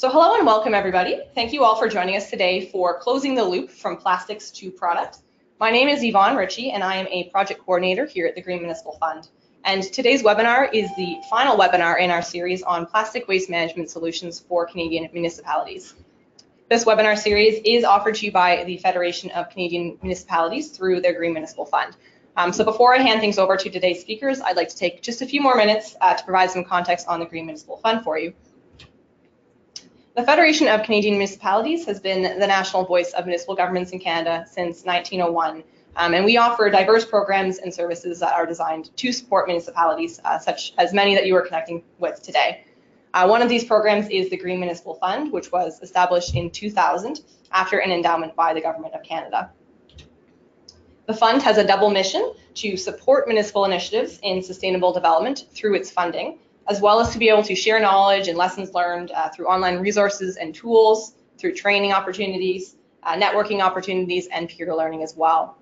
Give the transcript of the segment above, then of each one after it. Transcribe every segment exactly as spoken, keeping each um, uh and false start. So hello and welcome everybody. Thank you all for joining us today for Closing the Loop from Plastics to Products. My name is Yvonne Ritchie and I am a project coordinator here at the Green Municipal Fund. And today's webinar is the final webinar in our series on plastic waste management solutions for Canadian municipalities. This webinar series is offered to you by the Federation of Canadian Municipalities through their Green Municipal Fund. Um, so before I hand things over to today's speakers, I'd like to take just a few more minutes uh, to provide some context on the Green Municipal Fund for you. The Federation of Canadian Municipalities has been the national voice of municipal governments in Canada since nineteen oh one, um, and we offer diverse programs and services that are designed to support municipalities, uh, such as many that you are connecting with today. Uh, one of these programs is the Green Municipal Fund, which was established in two thousand after an endowment by the Government of Canada. The fund has a double mission to support municipal initiatives in sustainable development through its funding, as well as to be able to share knowledge and lessons learned uh, through online resources and tools, through training opportunities, uh, networking opportunities, and peer learning as well.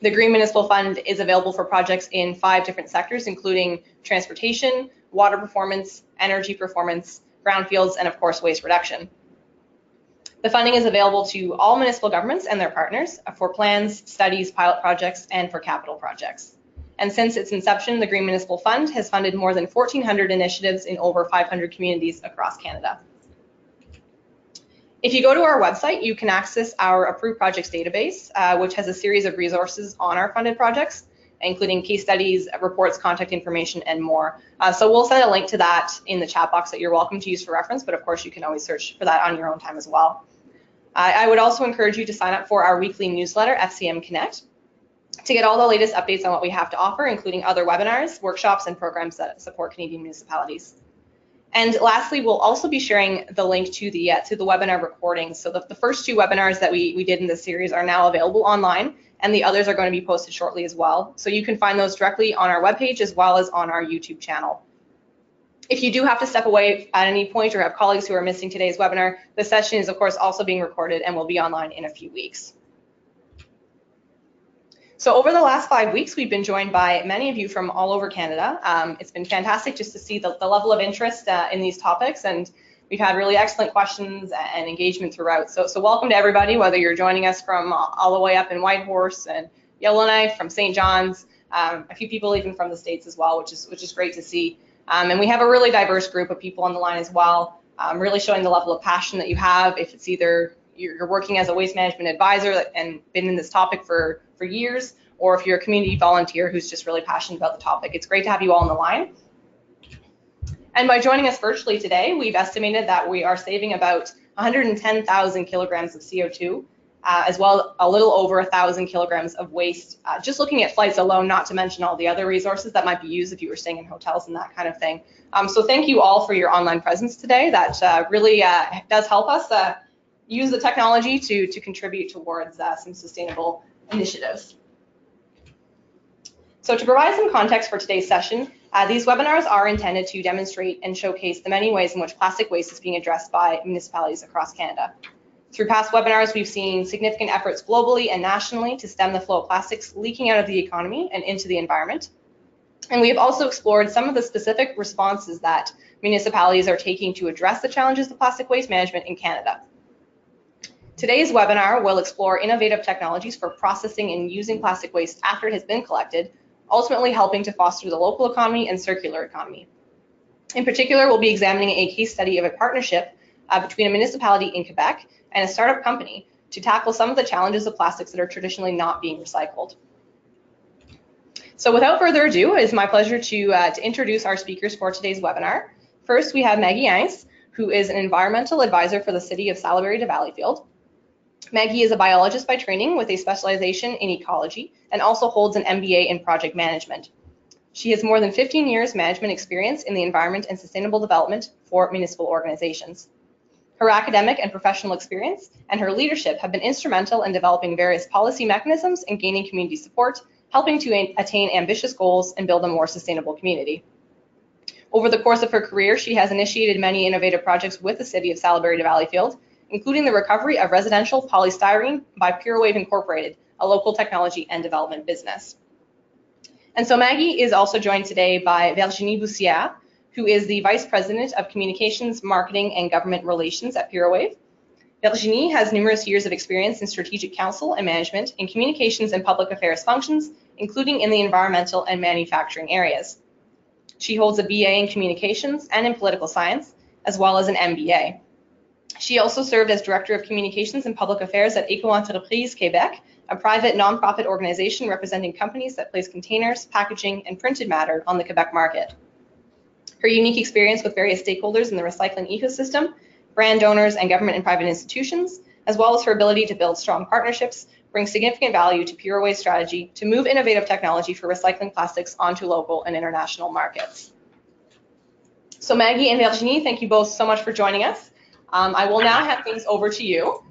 The Green Municipal Fund is available for projects in five different sectors, including transportation, water performance, energy performance, brownfields, and of course, waste reduction. The funding is available to all municipal governments and their partners for plans, studies, pilot projects, and for capital projects. And since its inception, the Green Municipal Fund has funded more than fourteen hundred initiatives in over five hundred communities across Canada. If you go to our website, you can access our Approved Projects database, uh, which has a series of resources on our funded projects, including case studies, reports, contact information, and more. Uh, so we'll send a link to that in the chat box that you're welcome to use for reference, but of course you can always search for that on your own time as well. I, I would also encourage you to sign up for our weekly newsletter, F C M Connect, to get all the latest updates on what we have to offer, including other webinars, workshops, and programs that support Canadian municipalities. And lastly, we'll also be sharing the link to the, uh, to the webinar recordings. So the, the first two webinars that we, we did in this series are now available online, and the others are going to be posted shortly as well. So you can find those directly on our webpage as well as on our YouTube channel. If you do have to step away at any point or have colleagues who are missing today's webinar, the session is of course also being recorded and will be online in a few weeks. So over the last five weeks, we've been joined by many of you from all over Canada. Um, it's been fantastic just to see the, the level of interest uh, in these topics, and we've had really excellent questions and engagement throughout. So, so welcome to everybody, whether you're joining us from all the way up in Whitehorse and Yellowknife, from Saint John's, um, a few people even from the States as well, which is, which is great to see. Um, and we have a really diverse group of people on the line as well, um, really showing the level of passion that you have, if it's either you're working as a waste management advisor and been in this topic for, for years, or if you're a community volunteer who's just really passionate about the topic. It's great to have you all on the line. And by joining us virtually today, we've estimated that we are saving about one hundred ten thousand kilograms of C O two, uh, as well a little over one thousand kilograms of waste, uh, just looking at flights alone, not to mention all the other resources that might be used if you were staying in hotels and that kind of thing. Um, so thank you all for your online presence today. That uh, really uh, does help us uh, use the technology to, to contribute towards uh, some sustainable initiatives. So to provide some context for today's session, uh, these webinars are intended to demonstrate and showcase the many ways in which plastic waste is being addressed by municipalities across Canada. Through past webinars, we've seen significant efforts globally and nationally to stem the flow of plastics leaking out of the economy and into the environment. And we have also explored some of the specific responses that municipalities are taking to address the challenges of plastic waste management in Canada. Today's webinar will explore innovative technologies for processing and using plastic waste after it has been collected, ultimately helping to foster the local economy and circular economy. In particular, we'll be examining a case study of a partnership uh, between a municipality in Quebec and a startup company to tackle some of the challenges of plastics that are traditionally not being recycled. So without further ado, it is my pleasure to, uh, to introduce our speakers for today's webinar. First, we have Maggie Yance, who is an environmental advisor for the city of Salaberry-de-Valleyfield. Maggie is a biologist by training with a specialization in ecology and also holds an M B A in project management. She has more than fifteen years management experience in the environment and sustainable development for municipal organizations. Her academic and professional experience and her leadership have been instrumental in developing various policy mechanisms and gaining community support, helping to attain ambitious goals and build a more sustainable community. Over the course of her career, she has initiated many innovative projects with the city of Salaberry-de-Valleyfield, including the recovery of residential polystyrene by Pyrowave Incorporated, a local technology and development business. And so Maggie is also joined today by Virginie Boussiat, who is the Vice President of Communications, Marketing, and Government Relations at Pyrowave. Virginie has numerous years of experience in strategic counsel and management in communications and public affairs functions, including in the environmental and manufacturing areas. She holds a B A in communications and in political science, as well as an M B A. She also served as Director of Communications and Public Affairs at ÉcoEntreprises Québec, a private nonprofit organization representing companies that place containers, packaging, and printed matter on the Quebec market. Her unique experience with various stakeholders in the recycling ecosystem, brand owners, and government and private institutions, as well as her ability to build strong partnerships, brings significant value to Pyrowave's strategy to move innovative technology for recycling plastics onto local and international markets. So Maggie and Virginie, thank you both so much for joining us. Um, I will now hand things over to you.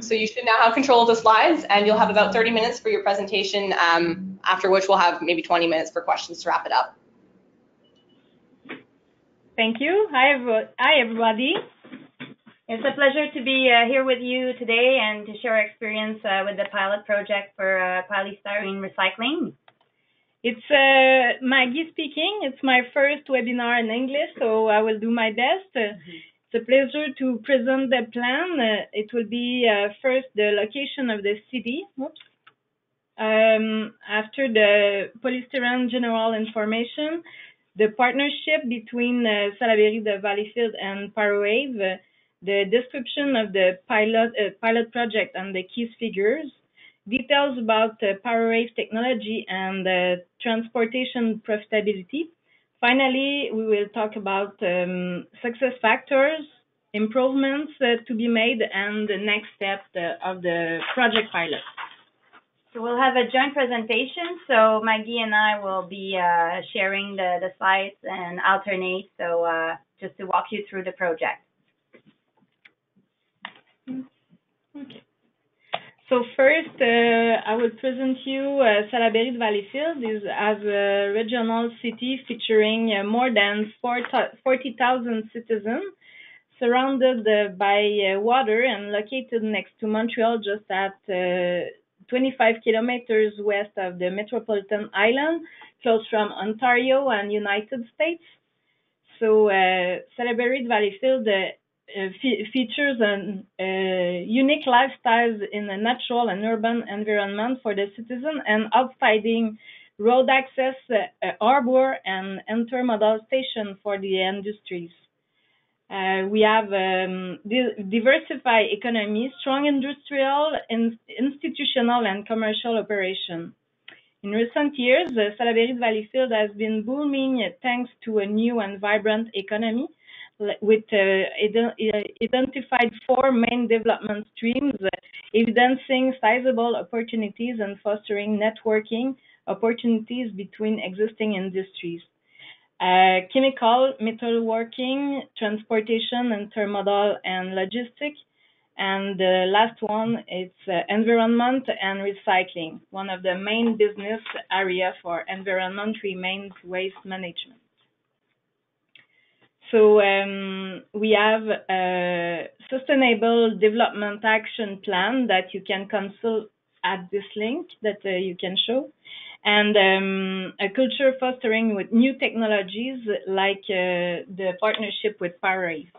So you should now have control of the slides, and you'll have about thirty minutes for your presentation, um, after which we'll have maybe twenty minutes for questions to wrap it up. Thank you. Hi, hi everybody. It's a pleasure to be uh, here with you today and to share our experience uh, with the pilot project for uh, polystyrene recycling. It's uh, Maggie speaking. It's my first webinar in English, so I will do my best. Mm-hmm. It's a pleasure to present the plan. Uh, it will be uh, first the location of the city. Oops. Um, after the polystyrene general information, the partnership between uh, Salaberry-de-Valleyfield and Pyrowave, uh, the description of the pilot uh, pilot project and the key figures, details about uh, Pyrowave technology and uh, transportation profitability. Finally, we will talk about um, success factors, improvements uh, to be made, and the next step uh, of the project pilot. So we'll have a joint presentation. So Maggie and I will be uh, sharing the, the slides and alternate, so uh, just to walk you through the project. Okay. So first, uh, I will present you uh, Salaberry-de-Valleyfield is as a regional city featuring uh, more than forty thousand citizens, surrounded uh, by uh, water and located next to Montreal, just at uh, twenty-five kilometers west of the metropolitan island, close from Ontario and United States. So uh, Salaberry-de-Valleyfield uh, Uh, fe features an uh, unique lifestyles in a natural and urban environment for the citizen, and outstanding road access, uh, uh, harbor, and intermodal station for the industries. Uh, we have um, di diversified economy, strong industrial, in institutional, and commercial operation. In recent years, uh, Salaberry-de-Valleyfield has been booming uh, thanks to a new and vibrant economy, with uh, identified four main development streams, uh, evidencing sizable opportunities and fostering networking opportunities between existing industries. Uh, chemical, metalworking, transportation, and intermodal and logistics. And the last one is uh, environment and recycling. One of the main business areas for environment remains waste management. So um, we have a Sustainable Development Action Plan that you can consult at this link that uh, you can show, and um, a culture fostering with new technologies like uh, the partnership with Pyrowave.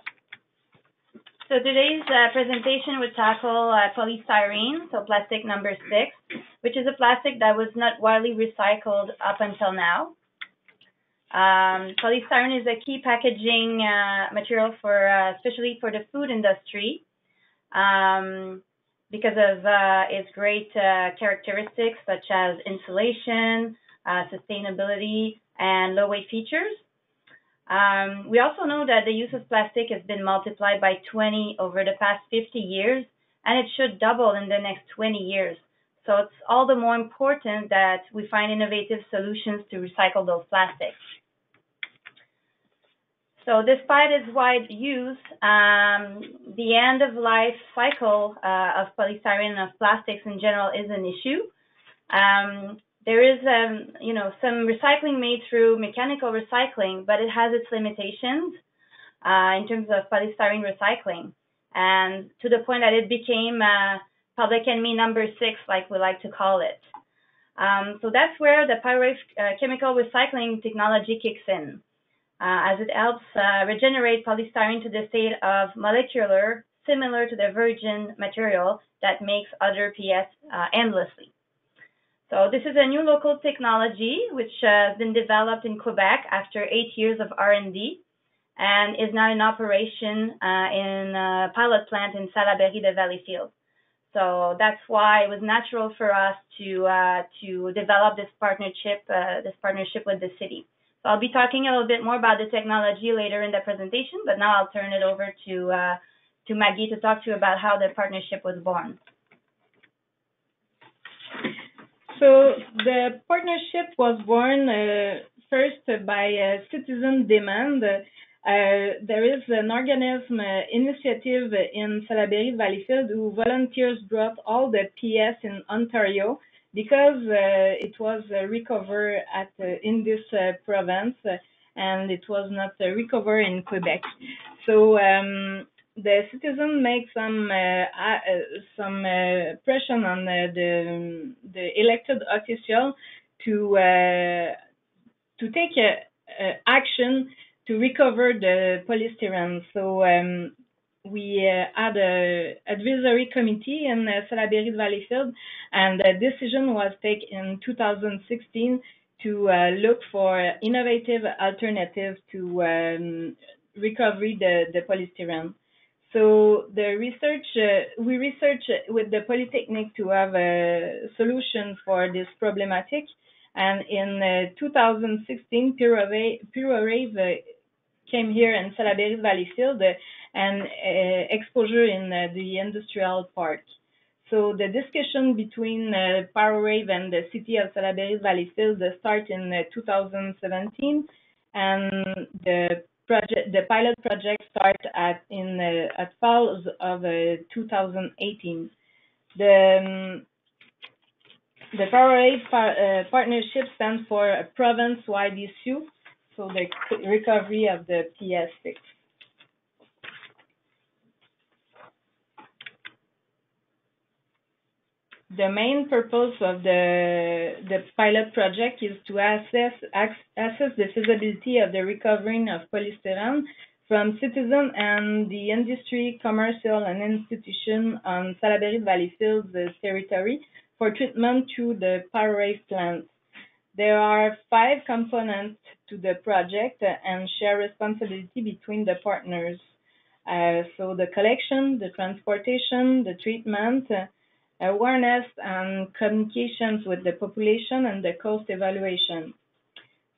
So today's uh, presentation would tackle uh, polystyrene, so plastic number six, which is a plastic that was not widely recycled up until now. Um, polystyrene is a key packaging uh, material for, uh, especially for the food industry, um, because of uh, its great uh, characteristics such as insulation, uh, sustainability, and low weight features. Um, we also know that the use of plastic has been multiplied by twenty over the past fifty years, and it should double in the next twenty years. So it's all the more important that we find innovative solutions to recycle those plastics. So despite its wide use, um, the end of life cycle uh, of polystyrene and of plastics in general is an issue. Um, there is um, you know, some recycling made through mechanical recycling, but it has its limitations uh, in terms of polystyrene recycling. And to the point that it became uh, public enemy number six, like we like to call it. Um, so that's where the Pyrowave uh, chemical recycling technology kicks in. uh, as it helps uh, regenerate polystyrene to the state of molecular, similar to the virgin material that makes other P S uh, endlessly. So this is a new local technology which uh, has been developed in Quebec after eight years of R and D and is now in operation uh, in a pilot plant in Salaberry-de-Valleyfield. So that's why it was natural for us to uh, to develop this partnership uh, this partnership with the city. So I'll be talking a little bit more about the technology later in the presentation, but now I'll turn it over to uh, to Maggie to talk to you about how the partnership was born. So the partnership was born uh, first by uh, citizen demand. Uh, there is an organism uh, initiative in Salaberry-de-Valleyfield who volunteers brought all the P S in Ontario because uh, it was uh, recovered at, uh, in this uh, province uh, and it was not uh, recovered in Quebec. So um, the citizen makes some uh, uh, some uh, pressure on the, the the elected official to uh, to take a, a action to recover the polystyrene. So um, we uh, had an advisory committee in uh, Salaberry-de-Valleyfield, and the decision was taken in two thousand sixteen to uh, look for innovative alternatives to um, recovery the, the polystyrene. So the research, uh, we researched with the Polytechnique to have a solution for this problematic. And in uh, two thousand sixteen, Pyrowave came here in Salaberry-de-Valleyfield uh, and uh, exposure in uh, the industrial park. So the discussion between uh, Pyrowave and the city of Salaberry-de-Valleyfield started in uh, two thousand seventeen, and the project, the pilot project, started at in uh, at fall of uh, two thousand eighteen. The um, the Pyrowave par uh, partnership stands for a province-wide issue. So the recovery of the P S six. The main purpose of the, the pilot project is to assess, assess the feasibility of the recovering of polystyrene from citizens and the industry, commercial, and institution on Salaberry-de-Valleyfield's territory for treatment through the Pyrowave plant. There are five components to the project and share responsibility between the partners. Uh, so the collection, the transportation, the treatment, uh, awareness and communications with the population, and the cost evaluation.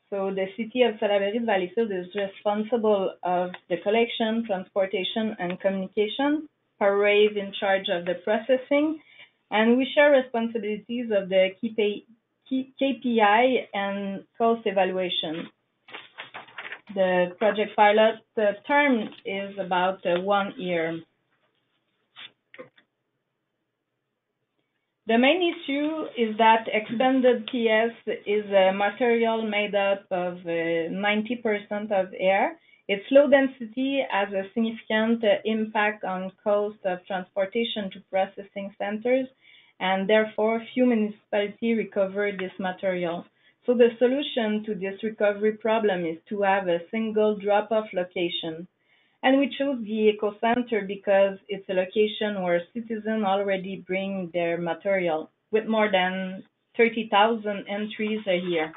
So the city of Salaberry-de-Valleyfield is responsible of the collection, transportation, and communication. Pyrowave in charge of the processing, and we share responsibilities of the K P I and cost evaluation. The project pilot the term is about uh, one year. The main issue is that expanded P S is a material made up of ninety percent uh, of air. Its low density has a significant uh, impact on cost of transportation to processing centers, and therefore few municipalities recover this material. So the solution to this recovery problem is to have a single drop-off location. And we chose the ÉcoCentre because it's a location where citizens already bring their material, with more than thirty thousand entries a year.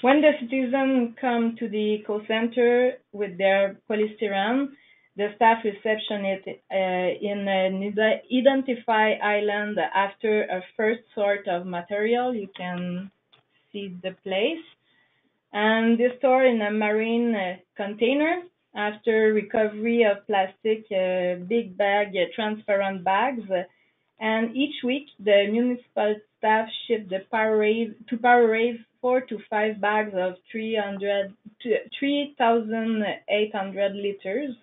When the citizens come to the ÉcoCentre with their polystyrene, the staff reception it uh, in an identify island after a first sort of material. You can see the place. And they store in a marine uh, container after recovery of plastic uh, big bag, uh, transparent bags. And each week, the municipal staff ship the Pyrowave, to Pyrowave four to five bags of three thousand eight hundred liters.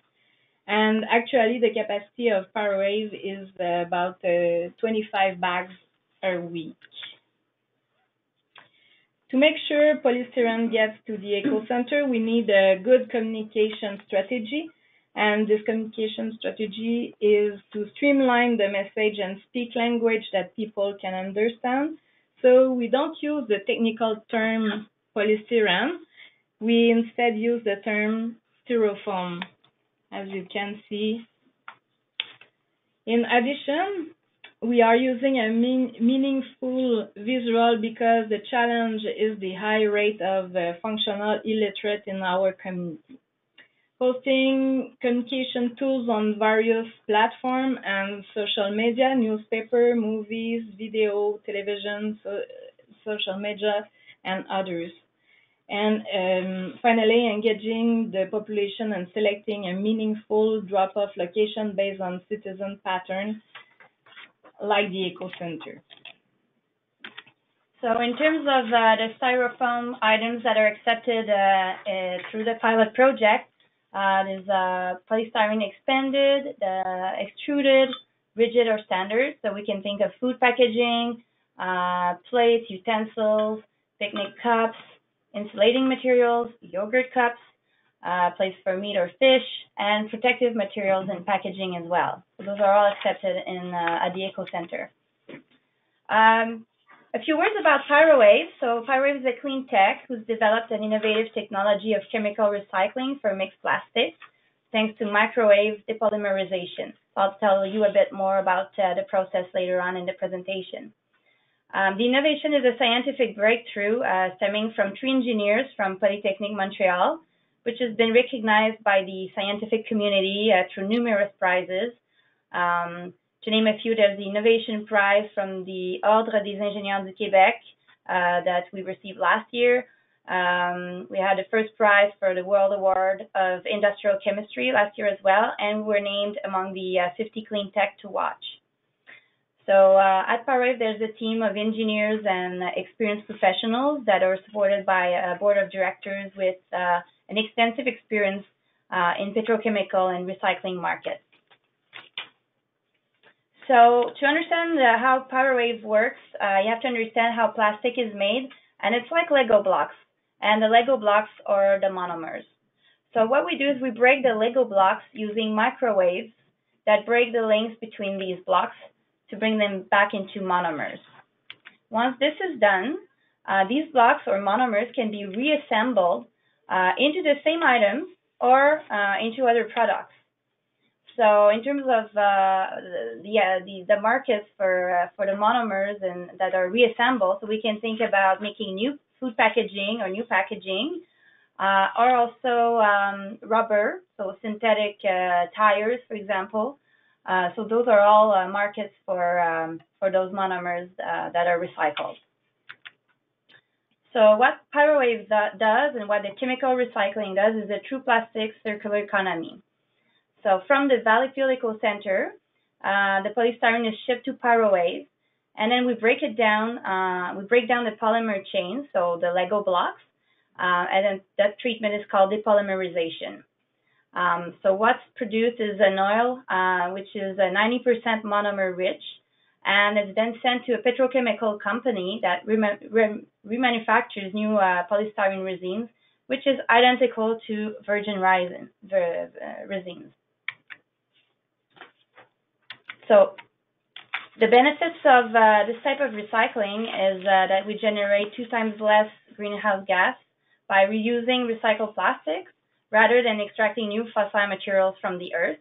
And actually, the capacity of Pyrowave is uh, about uh, twenty-five bags a week. To make sure polystyrene gets to the ÉcoCentre, we need a good communication strategy. And this communication strategy is to streamline the message and speak language that people can understand. So we don't use the technical term polystyrene, we instead use the term styrofoam, as you can see. In addition, we are using a mean, meaningful visual because the challenge is the high rate of uh, functional illiterate in our community. Posting communication tools on various platforms and social media, newspaper, movies, video, television, so, social media, and others. And um, finally, engaging the population and selecting a meaningful drop-off location based on citizen pattern, like the eco-center. So in terms of uh, the styrofoam items that are accepted uh, uh, through the pilot project, uh, there's uh, polystyrene expanded, uh, extruded, rigid, or standard. So we can think of food packaging, uh, plates, utensils, picnic cups, insulating materials, yogurt cups, uh, plates for meat or fish, and protective materials and packaging as well. So those are all accepted in uh, at the Eco-Center. Um, a few words about Pyrowave. So Pyrowave is a clean tech who's developed an innovative technology of chemical recycling for mixed plastics, thanks to microwave depolymerization. I'll tell you a bit more about uh, the process later on in the presentation. Um, the innovation is a scientific breakthrough uh, stemming from three engineers from Polytechnique Montreal, which has been recognized by the scientific community uh, through numerous prizes. Um, to name a few, there's the Innovation Prize from the Ordre des Ingénieurs du Québec uh, that we received last year. Um, we had the first prize for the World Award of Industrial Chemistry last year as well, and we were named among the uh, fifty Clean Tech to Watch. So uh, at Pyrowave, there's a team of engineers and experienced professionals that are supported by a board of directors with uh, an extensive experience uh, in petrochemical and recycling markets. So to understand uh, how Pyrowave works, uh, you have to understand how plastic is made, and it's like Lego blocks, and the Lego blocks are the monomers. So what we do is we break the Lego blocks using microwaves that break the links between these blocks to bring them back into monomers. Once this is done, uh, these blocks or monomers can be reassembled uh, into the same items or uh, into other products. So in terms of uh, the, uh, the, the markets for, uh, for the monomers and that are reassembled, so we can think about making new food packaging or new packaging, uh, or also um, rubber, so synthetic uh, tires, for example. Uh, so those are all uh, markets for, um, for those monomers uh, that are recycled. So what Pyrowave do does and what the chemical recycling does is a true plastic circular economy. So from the Valleyfield Eco-Center, uh, the polystyrene is shipped to Pyrowave, and then we break it down, uh, we break down the polymer chain, so the Lego blocks, uh, and then that treatment is called depolymerization. Um, so what's produced is an oil, uh, which is a ninety percent monomer rich, and it's then sent to a petrochemical company that remanufactures new uh, polystyrene resins, which is identical to virgin resin, ver, uh, resins. So the benefits of uh, this type of recycling is uh, that we generate two times less greenhouse gas by reusing recycled plastics, rather than extracting new fossil materials from the earth.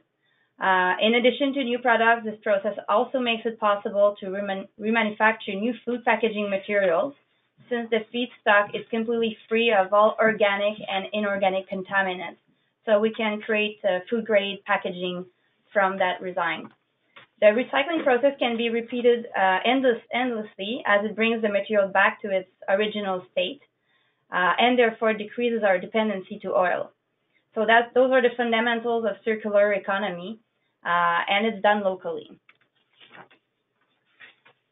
Uh, in addition to new products, this process also makes it possible to reman remanufacture new food packaging materials, since the feedstock is completely free of all organic and inorganic contaminants. So we can create uh, food-grade packaging from that resin. The recycling process can be repeated uh, endless, endlessly as it brings the material back to its original state, uh, and therefore decreases our dependency to oil. So that, those are the fundamentals of circular economy, uh, and it's done locally.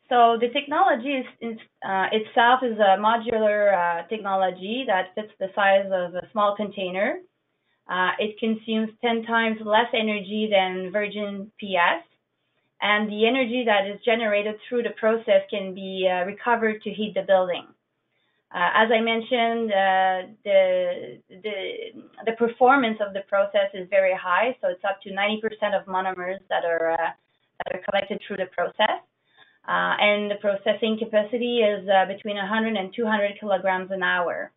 So the technology is, is, uh, itself is a modular uh, technology that fits the size of a small container. Uh, it consumes ten times less energy than virgin P S, and the energy that is generated through the process can be uh, recovered to heat the building. Uh, as I mentioned, uh, the, the, the performance of the process is very high, so it's up to ninety percent of monomers that are, uh, that are collected through the process. Uh, and the processing capacity is uh, between one hundred and two hundred kilograms an hour.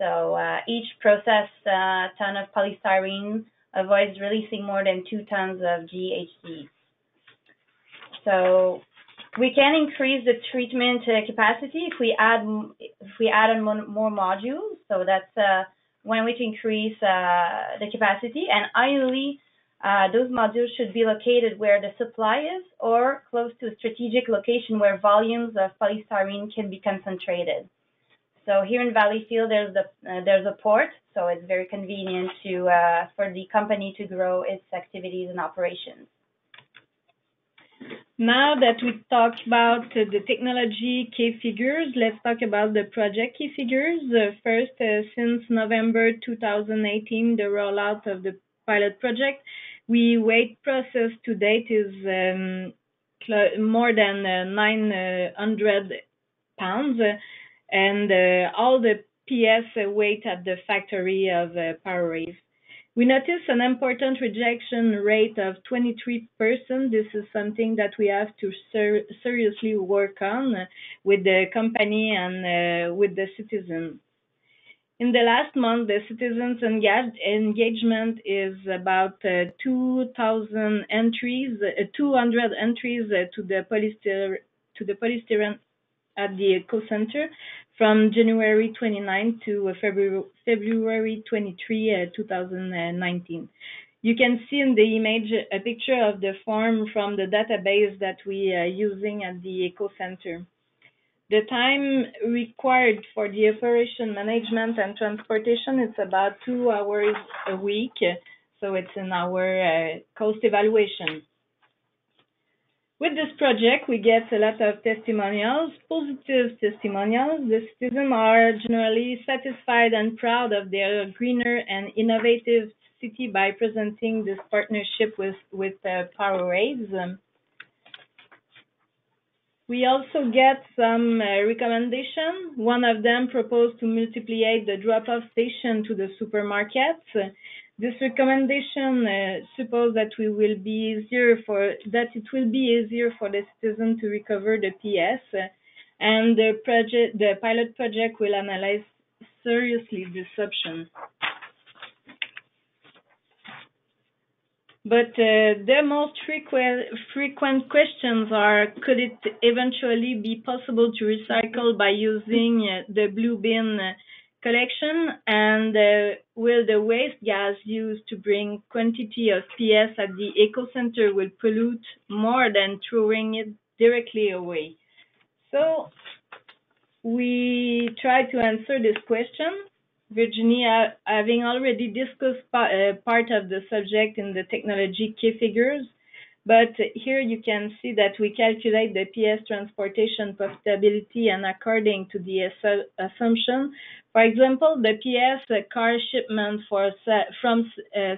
So uh, each processed uh, ton of polystyrene avoids releasing more than two tons of G H Gs. So we can increase the treatment capacity if we add if we add on more modules. So that's uh, one way to increase uh, the capacity. And ideally, uh, those modules should be located where the supply is or close to a strategic location where volumes of polystyrene can be concentrated. So here in Valleyfield, there's the uh, there's a port, so it's very convenient to uh, for the company to grow its activities and operations. Now that we talked about uh, the technology key figures, let's talk about the project key figures. Uh, first, uh, since November two thousand eighteen, the rollout of the pilot project, we wait process to date is um, more than uh, nine hundred pounds, uh, and uh, all the P S uh, wait at the factory of uh, Pyrowave. We notice an important rejection rate of twenty-three percent. This is something that we have to ser seriously work on with the company and uh, with the citizens. In the last month, the citizens' engage engagement is about uh, two thousand entries, uh, two hundred entries uh, to the polystyre to the polystyrene at the Eco Center from January twenty-ninth to February twenty-third, uh, two thousand nineteen. You can see in the image a picture of the form from the database that we are using at the Eco Center. The time required for the operation management and transportation is about two hours a week, so it's in our uh, cost evaluation. With this project, we get a lot of testimonials, positive testimonials. The citizens are generally satisfied and proud of their greener and innovative city by presenting this partnership with, with uh, Pyrowave. We also get some uh, recommendations. One of them proposed to multiply the drop-off station to the supermarkets. This recommendation uh, suppose that we will be easier for that it will be easier for the citizen to recover the P S, uh, and the project, the pilot project, will analyze seriously this option. But uh, the most frequent frequent questions are: could it eventually be possible to recycle by using uh, the blue bin Uh, collection, and uh, will the waste gas used to bring quantity of P S at the Eco Center will pollute more than throwing it directly away? So we try to answer this question. Virginia, having already discussed pa uh, part of the subject in the technology key figures, but here you can see that we calculate the P S transportation profitability and according to the assu assumption. For example, the P S uh, car shipment for sa from uh,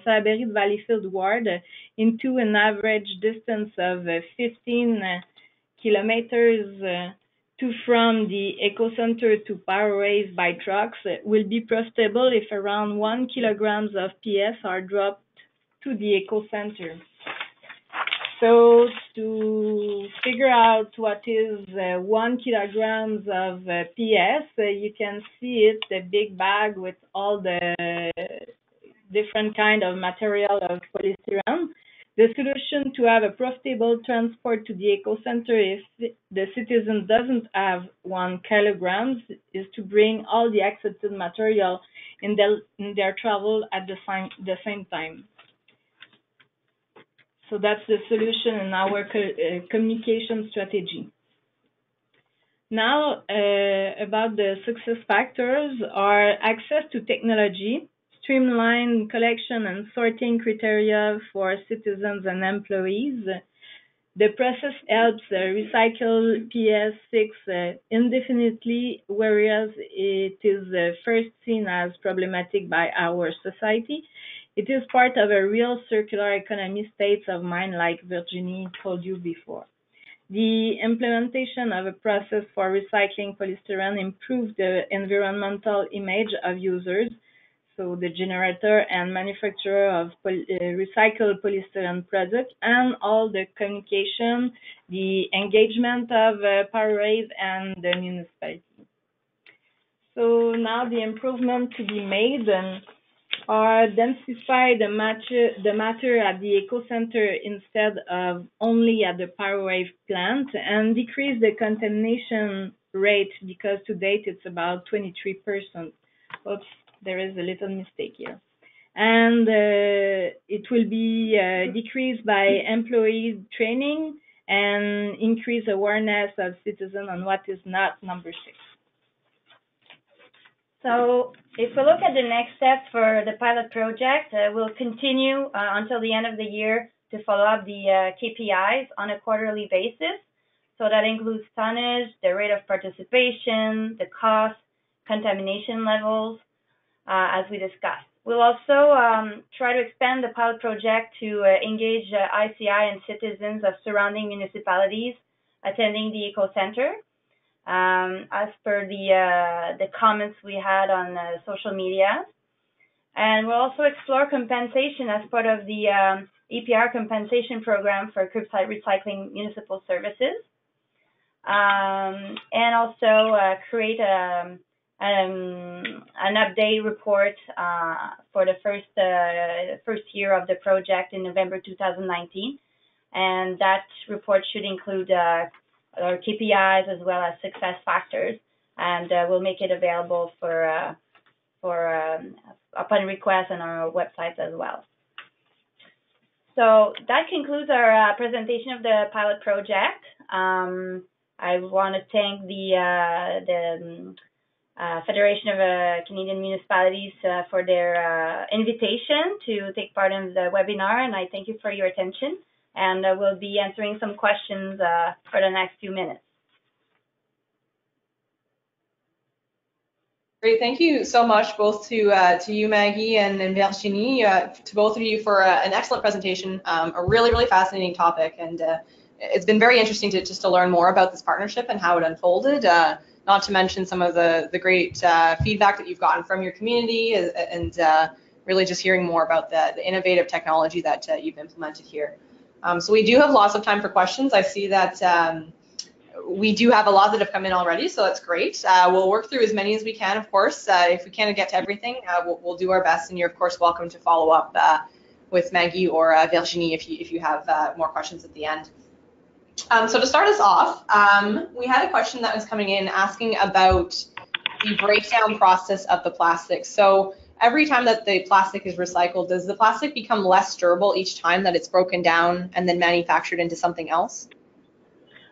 Salaberry-de-Valleyfield ward uh, into an average distance of uh, fifteen uh, kilometers uh, to from the Eco Center to Pyrowave by trucks uh, will be profitable if around one kilograms of P S are dropped to the Eco Center. So to figure out what is uh, one kilograms of uh, P S, uh, you can see it's a big bag with all the different kind of material of polystyrene. The solution to have a profitable transport to the Eco Center if the citizen doesn't have one kilogram is to bring all the accepted material in their, in their travel at the same, the same time. So that's the solution in our co uh, communication strategy. Now, uh, about the success factors are access to technology, streamlined collection and sorting criteria for citizens and employees. The process helps uh, recycle P S six uh, indefinitely, whereas it is uh, first seen as problematic by our society. It is part of a real circular economy state of mind, like Virginie told you before. The implementation of a process for recycling polystyrene improves the environmental image of users, so the generator and manufacturer of poly uh, recycled polystyrene products, and all the communication, the engagement of uh, Pyrowave and the municipality. So now the improvements to be made are densify the matter, the matter at the eco-center instead of only at the Pyrowave plant, and decrease the contamination rate, because to date it's about twenty-three percent. Oops, there is a little mistake here. And uh, it will be uh, decreased by employee training and increase awareness of citizens on what is not, number six. So if we look at the next step for the pilot project, uh, we'll continue uh, until the end of the year to follow up the uh, K P Is on a quarterly basis. So that includes tonnage, the rate of participation, the cost, contamination levels, uh, as we discussed. We'll also um, try to expand the pilot project to uh, engage uh, I C I and citizens of surrounding municipalities attending the eco-center. Um, as per the uh, the comments we had on uh, social media, and we'll also explore compensation as part of the um, E P R compensation program for curbside recycling municipal services, um, and also uh, create a, um, an update report uh, for the first uh, first year of the project in November two thousand nineteen, and that report should include Uh, or K P Is as well as success factors, and uh, we'll make it available for uh, for um, upon request on our websites as well. So that concludes our uh, presentation of the pilot project. Um, I want to thank the uh, the uh, Federation of uh, Canadian Municipalities uh, for their uh, invitation to take part in the webinar, and I thank you for your attention. And uh, we'll be answering some questions uh, for the next few minutes. Great, thank you so much, both to uh, to you, Maggie, and, and Virginie, uh, to both of you for uh, an excellent presentation, um, a really, really fascinating topic, and uh, it's been very interesting to just to learn more about this partnership and how it unfolded. Uh, not to mention some of the the great uh, feedback that you've gotten from your community, and uh, really just hearing more about the, the innovative technology that uh, you've implemented here. Um, so we do have lots of time for questions. I see that um, we do have a lot that have come in already, so that's great. Uh, we'll work through as many as we can, of course. Uh, if we can't get to everything, uh, we'll, we'll do our best, and you're, of course, welcome to follow up uh, with Maggie or uh, Virginie if you, if you have uh, more questions at the end. Um, so to start us off, um, we had a question that was coming in asking about the breakdown process of the plastic. So every time that the plastic is recycled, does the plastic become less durable each time that it's broken down and then manufactured into something else?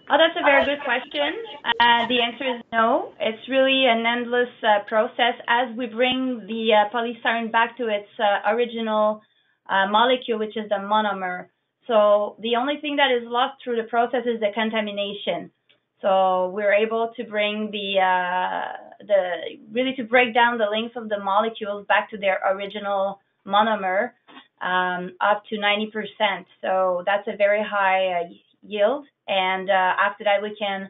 Oh, that's a very good question. Uh, the answer is no. It's really an endless uh, process. As we bring the uh, polystyrene back to its uh, original uh, molecule, which is the monomer. So the only thing that is lost through the process is the contamination. So we're able to bring the, uh, the really to break down the links of the molecules back to their original monomer um, up to ninety percent. So that's a very high uh, yield. And uh, after that, we can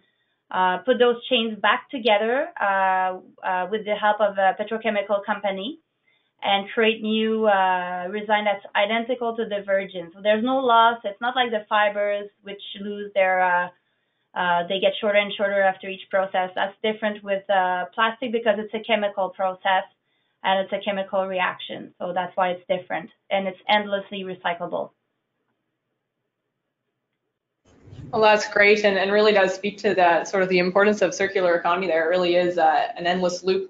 uh, put those chains back together uh, uh, with the help of a petrochemical company and create new uh, resin that's identical to the virgin. So there's no loss. It's not like the fibers, which lose their uh, Uh, they get shorter and shorter after each process. That's different with uh, plastic because it's a chemical process and it's a chemical reaction. So that's why it's different, and it's endlessly recyclable. Well, that's great, and, and really does speak to that sort of the importance of circular economy there. It really is uh, an endless loop.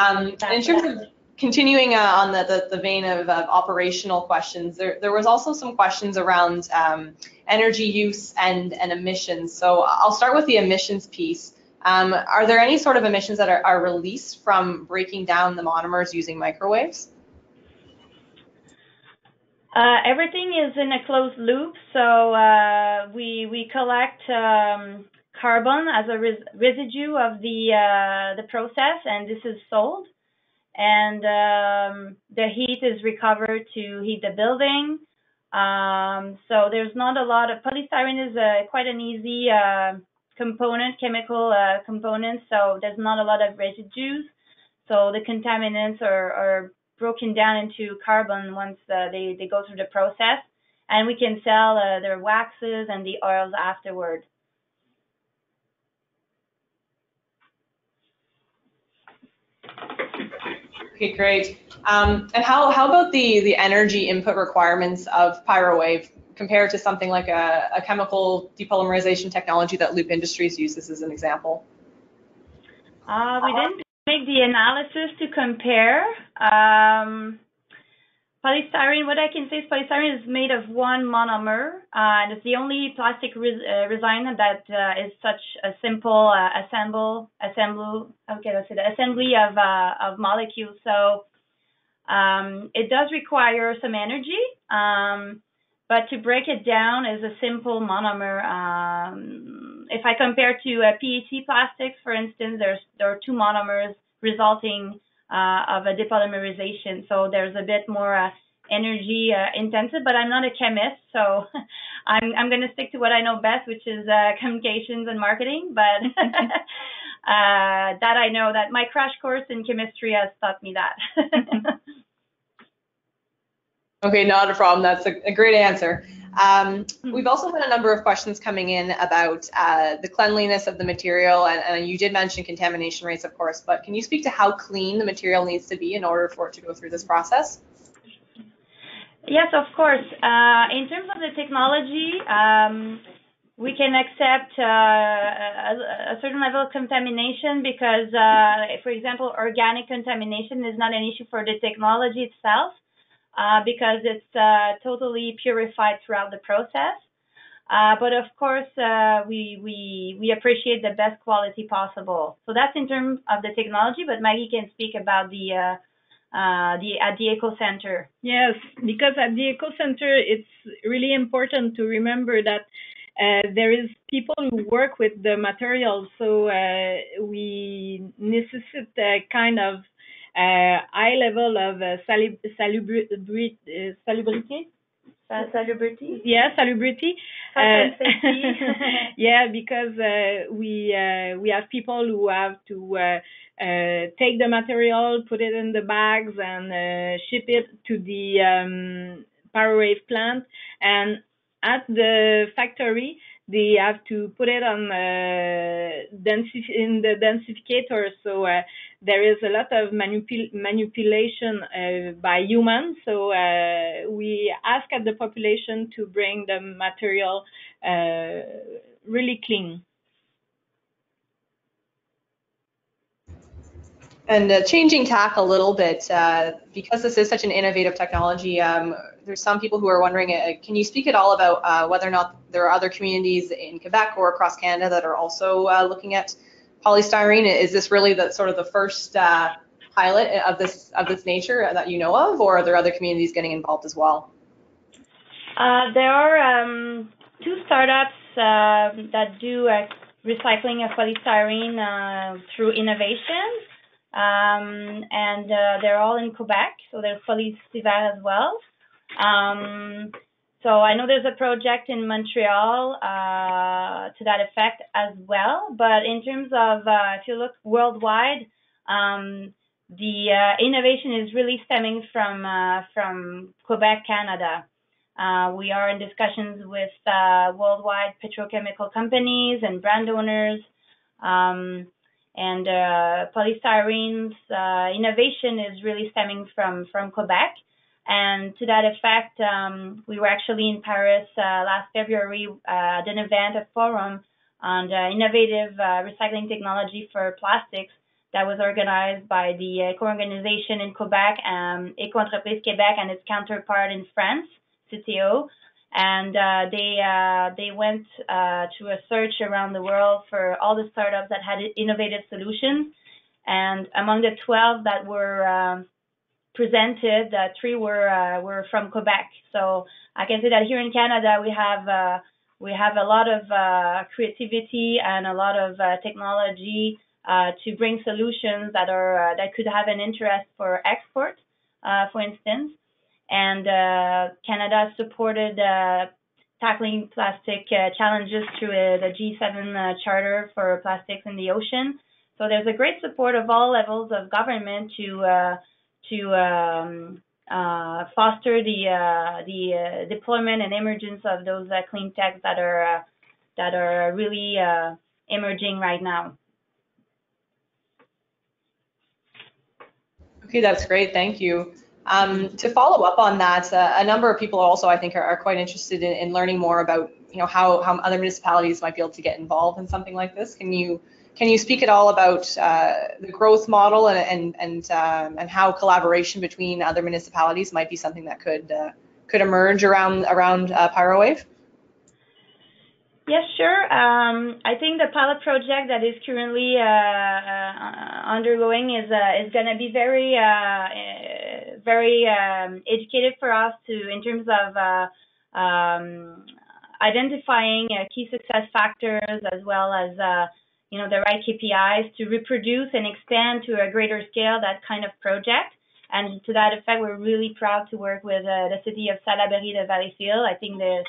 Um, in terms of continuing uh, on the, the, the vein of, of operational questions, there, there was also some questions around um, energy use and, and emissions. So I'll start with the emissions piece. Um, are there any sort of emissions that are, are released from breaking down the monomers using microwaves? Uh, everything is in a closed loop. So uh, we, we collect um, carbon as a res residue of the, uh, the process, and this is sold. And um, the heat is recovered to heat the building. Um, so there's not a lot of polystyrene is a, quite an easy uh, component, chemical uh, component. So there's not a lot of residues. So the contaminants are, are broken down into carbon once uh, they, they go through the process. And we can sell uh, their waxes and the oils afterward. Okay, great. Um, and how, how about the, the energy input requirements of Pyrowave compared to something like a, a chemical depolymerization technology that Loop Industries uses as an example? Uh, we didn't make the analysis to compare. Um, polystyrene, what I can say is polystyrene is made of one monomer, uh, and it's the only plastic res uh, resin that uh, is such a simple uh, assemble, assemble, okay, that's it, assembly of, uh, of molecules. So um, it does require some energy, um, but to break it down is a simple monomer. Um, if I compare to uh, P E T plastics, for instance, there's, there are two monomers resulting Uh, of a depolymerization, so there's a bit more uh, energy uh, intensive. But I'm not a chemist, so I'm I'm going to stick to what I know best, which is uh, communications and marketing. But uh, that I know that my crash course in chemistry has taught me that. Okay, not a problem. That's a, a great answer. Um, we've also had a number of questions coming in about uh, the cleanliness of the material, and, and you did mention contamination rates, of course, but can you speak to how clean the material needs to be in order for it to go through this process? Yes, of course. Uh, in terms of the technology, um, we can accept uh, a, a certain level of contamination because, uh, for example, organic contamination is not an issue for the technology itself. Uh, because it's uh, totally purified throughout the process. Uh, but of course, uh, we, we, we appreciate the best quality possible. So that's in terms of the technology, but Maggie can speak about the, uh, uh, the at the ÉcoCentre. Yes, because at the ÉcoCentre, it's really important to remember that uh, there is people who work with the material. So uh, we necessitate a kind of Uh, high level of uh, salub salubri uh, salubrity. Salubrity. Yeah, salubrity. Uh, yeah, because uh, we uh, we have people who have to uh, uh, take the material, put it in the bags, and uh, ship it to the um, Pyrowave plant. And at the factory, they have to put it on uh, densif- in the densificator. So uh, there is a lot of manipul manipulation uh, by humans. So uh, we ask at the population to bring the material uh, really clean. And uh, changing tack a little bit, uh, because this is such an innovative technology, um, there's some people who are wondering, uh, can you speak at all about uh, whether or not there are other communities in Quebec or across Canada that are also uh, looking at polystyrene? Is this really the sort of the first uh, pilot of this of this nature that you know of, or are there other communities getting involved as well? Uh, there are um, two startups uh, that do uh, recycling of polystyrene uh, through innovations. Um, and uh, they're all in Quebec, so there's Polystyvert as well. Um, so I know there's a project in Montreal uh, to that effect as well. But in terms of, uh, if you look worldwide, um, the uh, innovation is really stemming from uh, from Quebec, Canada. Uh, we are in discussions with uh, worldwide petrochemical companies and brand owners. Um, And uh, polystyrene's uh, innovation is really stemming from, from Quebec. And to that effect, um, we were actually in Paris uh, last February uh, at an event, a forum on the innovative uh, recycling technology for plastics that was organized by the eco-organization in Quebec, um, ÉcoEntreprises Québec, and its counterpart in France, C T O. And uh, they uh, they went uh, to a search around the world for all the startups that had innovative solutions. And among the twelve that were um, presented, uh, three were uh, were from Quebec. So I can say that here in Canada we have uh, we have a lot of uh, creativity and a lot of uh, technology uh, to bring solutions that are uh, that could have an interest for export, uh, for instance. And uh, Canada supported uh, tackling plastic uh, challenges through uh, the G seven uh, Charter for plastics in the ocean. So there's a great support of all levels of government to uh, to um, uh, foster the uh, the uh, deployment and emergence of those uh, clean techs that are uh, that are really uh, emerging right now. Okay, that's great. Thank you. Um, to follow up on that, uh, a number of people also, I think, are, are quite interested in, in learning more about, you know, how, how other municipalities might be able to get involved in something like this. Can you can you speak at all about uh, the growth model and and and, um, and how collaboration between other municipalities might be something that could uh, could emerge around around uh, Pyrowave? Yes, sure. Um, I think the pilot project that is currently uh, uh, undergoing is uh, is going to be very uh, very um, educative for us to in terms of uh, um, identifying uh, key success factors as well as uh, you know the right K P Is to reproduce and expand to a greater scale that kind of project. And to that effect, we're really proud to work with uh, the city of Salaberry-de-Valleyfield. I think the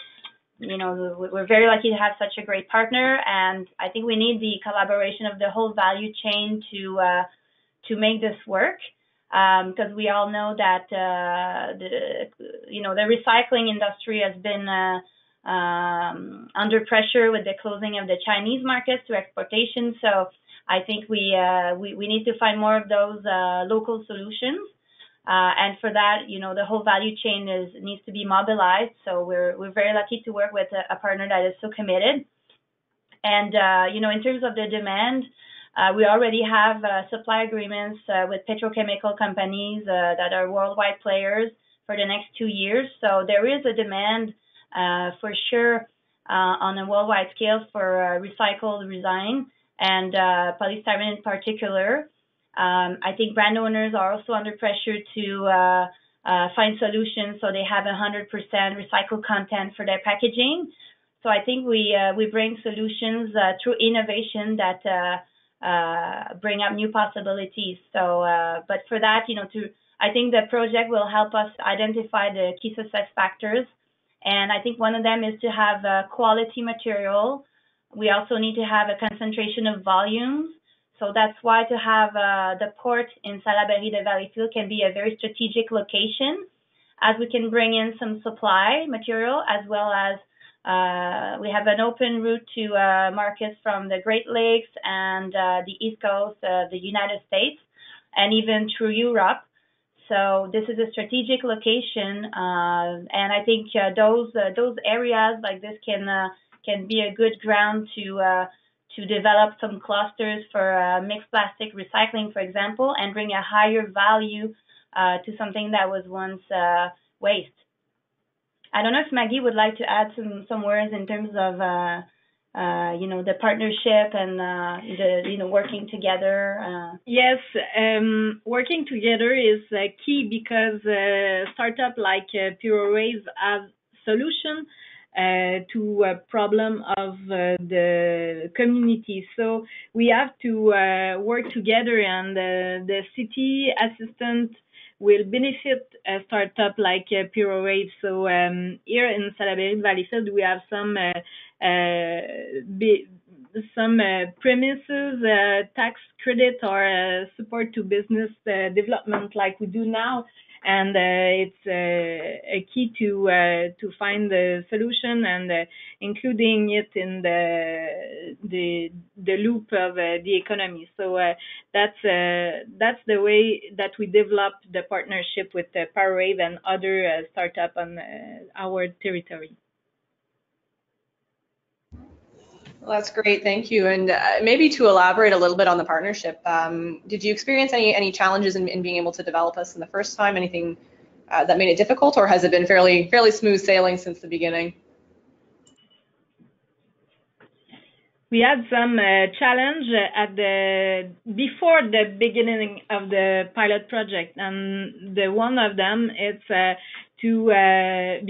You know, we're very lucky to have such a great partner, and I think we need the collaboration of the whole value chain to uh, to make this work, because um, we all know that uh, the you know the recycling industry has been uh, um, under pressure with the closing of the Chinese markets to exportation. So I think we uh, we, we need to find more of those uh, local solutions. Uh, and for that, you know, the whole value chain is needs to be mobilized. So we're we're very lucky to work with a, a partner that is so committed. And uh, you know, in terms of the demand, uh, we already have uh, supply agreements uh, with petrochemical companies uh, that are worldwide players for the next two years. So there is a demand uh, for sure uh, on a worldwide scale for uh, recycled resin and uh, polystyrene in particular. Um, I think brand owners are also under pressure to uh, uh, find solutions so they have one hundred percent recycled content for their packaging. So I think we uh, we bring solutions uh, through innovation that uh, uh, bring up new possibilities. So, uh, but for that, you know, to I think the project will help us identify the key success factors, and I think one of them is to have uh, quality material. We also need to have a concentration of volumes. So that's why to have uh, the port in Salaberry-de-Valleyfield can be a very strategic location, as we can bring in some supply material, as well as uh, we have an open route to uh, markets from the Great Lakes and uh, the East Coast of the United States, and even through Europe. So this is a strategic location, uh, and I think uh, those uh, those areas like this can uh, can be a good ground to. Uh, to develop some clusters for uh, mixed plastic recycling, for example, and bring a higher value uh, to something that was once uh, waste. I don't know if Maggie would like to add some, some words in terms of, uh, uh, you know, the partnership and, uh, the you know, working together. Uh. Yes, um, working together is uh, key because uh, startup like uh, Pyrowave have solution Uh, to a problem of uh, the community. So we have to uh, work together, and uh, the city assistant will benefit a startup like uh, Pyrowave. So um, here in Salaberry-de-Valleyfield, we have some uh, uh, be, some uh, premises, uh, tax credit or uh, support to business uh, development like we do now. And uh, it's uh, a key to uh, to find the solution and uh, including it in the the the loop of uh, the economy. So uh, that's uh, that's the way that we develop the partnership with uh, Pyrowave and other uh, startup on uh, our territory. Well, that's great, thank you. And uh, maybe to elaborate a little bit on the partnership, um, did you experience any any challenges in, in being able to develop this in the first time? Anything uh, that made it difficult, or has it been fairly fairly smooth sailing since the beginning? We had some uh, challenge at the before the beginning of the pilot project, and the one of them is uh, to uh,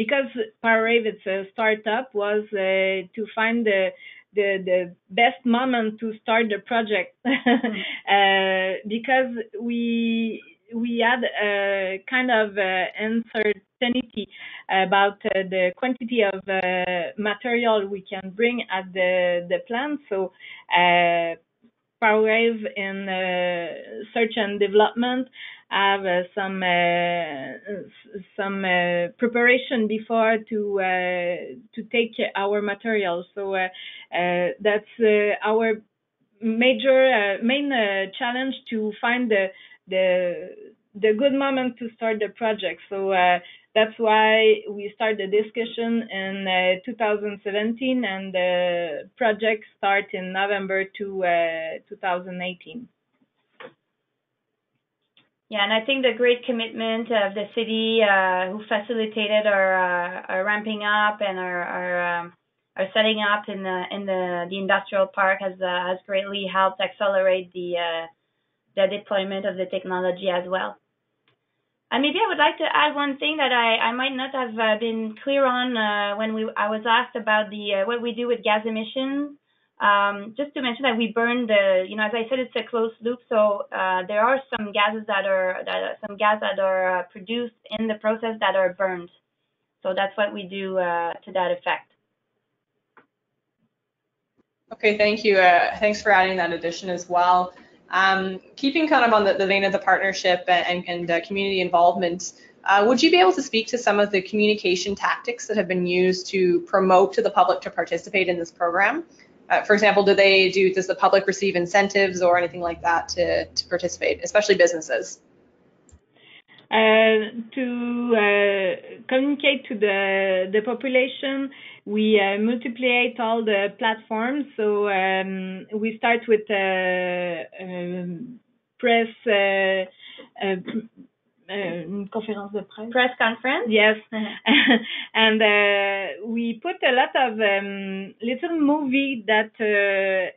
because Pyrowave, it's a startup, was uh, to find the the the best moment to start the project. Mm. uh, because we we had a kind of uh, uncertainty about uh, the quantity of uh, material we can bring at the the plant. So uh, Pyrowave in uh, search and development have uh, some uh, some uh, preparation before to uh, to take our material. So uh, uh, that's uh, our major uh, main uh, challenge, to find the the the good moment to start the project. So uh, that's why we started the discussion in uh, two thousand seventeen, and the project starts in November to uh, two thousand eighteen. Yeah, and I think the great commitment of the city, uh, who facilitated our, uh, our ramping up and our our, um, our setting up in the in the, the industrial park, has uh, has greatly helped accelerate the uh, the deployment of the technology as well. And maybe I would like to add one thing that I, I might not have uh, been clear on uh, when we I was asked about the uh, what we do with gas emissions. Um, just to mention that we burn the, you know, as I said, it's a closed loop. So uh, there are some gases that are, that are some gas that are uh, produced in the process that are burned. So that's what we do uh, to that effect. Okay, thank you. Uh, thanks for adding that addition as well. Um, keeping kind of on the, the vein of the partnership and, and uh, community involvement, uh, would you be able to speak to some of the communication tactics that have been used to promote to the public to participate in this program? Uh, for example, do they do does the public receive incentives or anything like that to, to participate, especially businesses? Uh, to uh, communicate to the, the population, we uh, multiply all the platforms. So um, we start with uh, um, press uh, uh, Uh, conference de presse. Press conference? Yes. Mm-hmm. And uh, we put a lot of um, little movie that uh,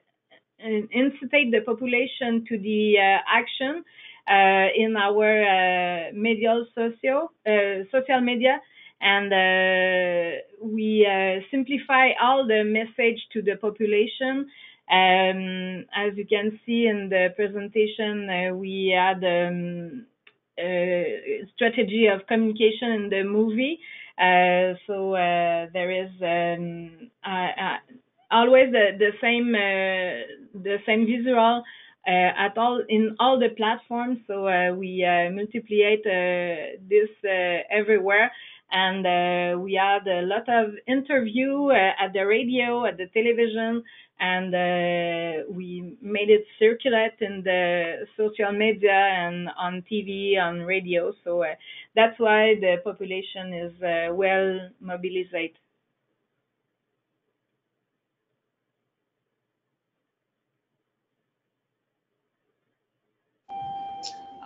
incitate the population to the uh, action uh, in our uh, medial social, uh, social media. And uh, we uh, simplify all the message to the population. Um, as you can see in the presentation, uh, we had um, Uh, strategy of communication in the movie. Uh, so uh, there is um, uh, uh, always the, the same uh, the same visual uh, at all in all the platforms. So uh, we uh, multiply uh, this uh, everywhere, and uh, we had a lot of interview uh, at the radio, at the television, and uh, we made it circulate in the social media and on T V, on radio. So uh, that's why the population is uh, well mobilized.